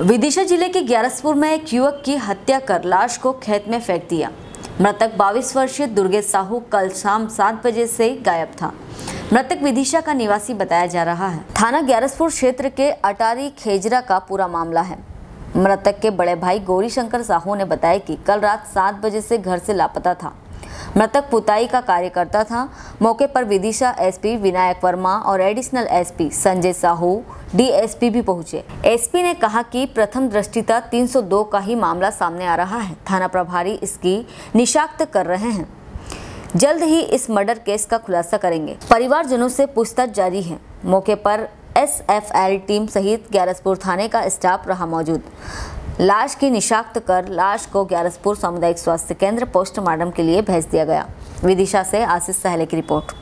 विदिशा जिले के ग्यारसपुर में एक युवक की हत्या कर लाश को खेत में फेंक दिया। मृतक 22 वर्षीय दुर्गेश साहू कल शाम 7 बजे से गायब था। मृतक विदिशा का निवासी बताया जा रहा है। थाना ग्यारसपुर क्षेत्र के अटारी खेजरा का पूरा मामला है। मृतक के बड़े भाई गौरी शंकर साहू ने बताया कि कल रात 7 बजे से घर से लापता था। मृतक पुताई का कार्य करता था। मौके पर विदिशा एसपी विनायक वर्मा और additional SP Sanjay Sahu, DSP भी पहुंचे। एसपी ने कहा कि प्रथम दृष्टिता 302 का ही मामला सामने आ रहा है। थाना प्रभारी इसकी निशाक्त कर रहे हैं। जल्द ही इस मर्डर केस का खुलासा करेंगे। परिवारजनों से पूछताछ जारी है। मौके पर एसएफएल टीम सहित ग्यारसपुर थाने का स्टाफ रहा मौजूद। लाश की निशाक्त कर लाश को ग्यारसपुर सामुदायिक स्वास्थ्य केंद्र पोस्टमार्टम के लिए भेज दिया गया। विदिशा से आशीष सहेले की रिपोर्ट।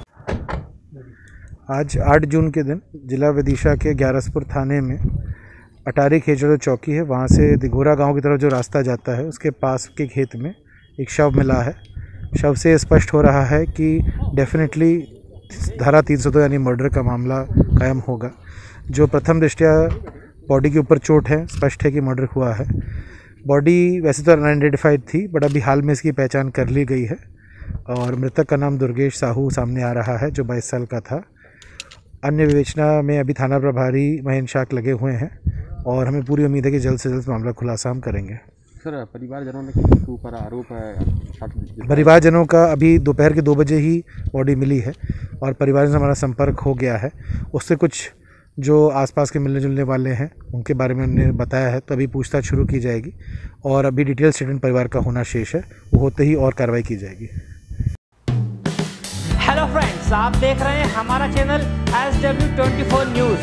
आज 8 जून के दिन जिला विदिशा के ग्यारसपुर थाने में अटारी खेजड़ो चौकी है, वहाँ से दिघोरा गांव की तरफ जो रास्ता जाता है उसके पास के खेत में एक शव मिला है। शव से स्पष्ट हो रहा है कि डेफिनेटली धारा 302 यानी मर्डर का मामला कायम होगा। जो प्रथम दृष्टया बॉडी के ऊपर चोट है, स्पष्ट है कि मर्डर हुआ है। बॉडी वैसे तो अनआइडेंटिफाइड थी बट अभी हाल में इसकी पहचान कर ली गई है और मृतक का नाम दुर्गेश साहू सामने आ रहा है जो 22 साल का था। अन्य विवेचना में अभी थाना प्रभारी महेंद्र शाहक लगे हुए हैं और हमें पूरी उम्मीद है कि जल्द से जल्द मामला खुलासा हम करेंगे। सर, परिवारजनों ने किसके ऊपर आरोप है? परिवारजनों का अभी दोपहर के 2 बजे ही बॉडी मिली है और परिवारजन से हमारा संपर्क हो गया है। उससे कुछ जो आसपास के मिलने जुलने वाले हैं उनके बारे में उन्होंने बताया है, तो अभी पूछताछ शुरू की जाएगी और अभी डिटेल स्टेटमेंट परिवार का होना शेष है, वो होते ही और कार्रवाई की जाएगी। हेलो फ्रेंड्स, आप देख रहे हैं हमारा चैनल SW24 न्यूज़।